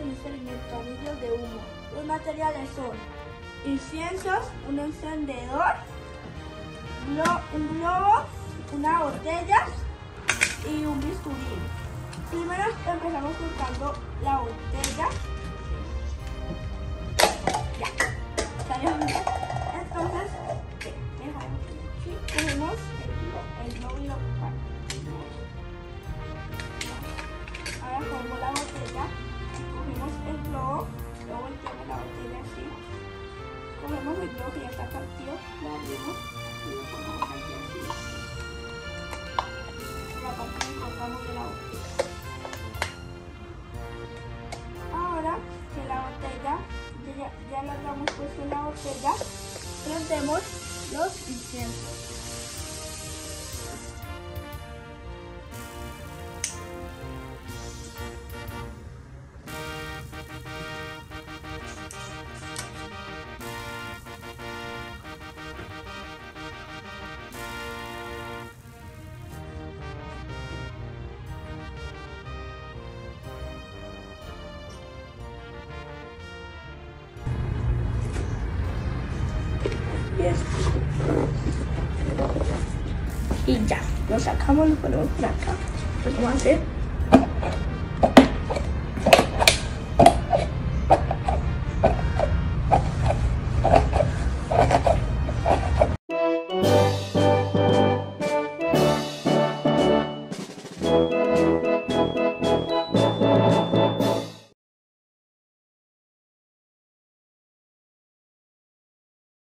de microtornillos de humo, dos materiales son inciensos, un encendedor, un globo, una botella y un bisturí. Primero empezamos cortando la botella. Ya, salió. Entonces, cogemos el globo y lo cortamos. Ahora pongo la botella, cogemos el globo, lo volteamos la botella así. Cogemos el globo que ya está partido, lo abrimos y lo ponemos aquí así. La parte que cortamos de la botella. Ahora que la botella, ya la hemos puesto en la botella, prendemos los inciensos. Y ya, lo sacamos, lo ponemos por acá. Lo vamos a hacer.